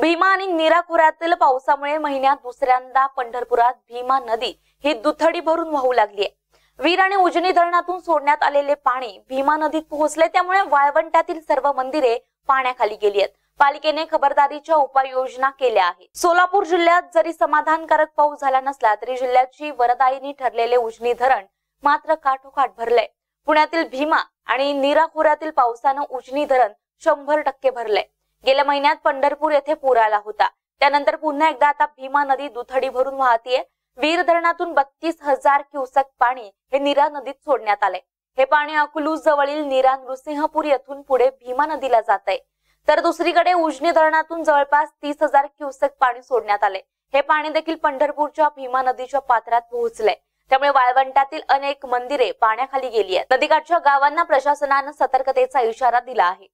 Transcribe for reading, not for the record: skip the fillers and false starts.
भीमा आणि नीरा खोऱ्यातील पावसामुळे महिन्यात दुसऱ्यांदा पंढरपुरात भीमा नदी ही दुथडी भरून वाहू लागली आहे. वीर आणि उजनी धरणातून सोडण्यात आलेले पाणी भीमा नदीत पोहोचले, त्यामुळे वाळवंटातील सर्व मंदिरे पाण्याखाली गेली आहेत. पालिकेने खबरदारीच्या उपाययोजना केल्या आहेत. सोलापूर जिल्ह्यात जरी समाधानकारक पाऊस झाला नसला तरी जिल्ह्याची वरदायिनी ठरलेले उजनी धरण मात्र काठोकाठ भरले. पुण्यातील भीमा आणि नीरा खोऱ्यातील पावसाने उजनी धरण 100% भरले. गेल्या महिन्यात पंढरपूर येथे पूर आला होता, त्यानंतर पुन्हा एकदा आता भीमा नदी दुथडी भरून वाहतीये. वीर धरणातून 32,000 क्युसेक पाणी हे नीरा नदीत सोडण्यात आले. हे पाणी अकलूज जवळील नीरा नृसिंहपूर येथून पुढे भीमा नदीला जात आहे, तर दुसरीकडे उजनी धरणातून जवळपास 30,000 क्युसेक पाणी सोडण्यात आले. हे पाणी देखील पंढरपूरच्या भीमा नदीच्या पात्रात पोहोचले, त्यामुळे वाळवंटातील अनेक मंदिरे पाण्याखाली गेली आहेत. नदीकाठच्या गावांना प्रशासनाने सतर्कतेचा इशारा दिला आहे.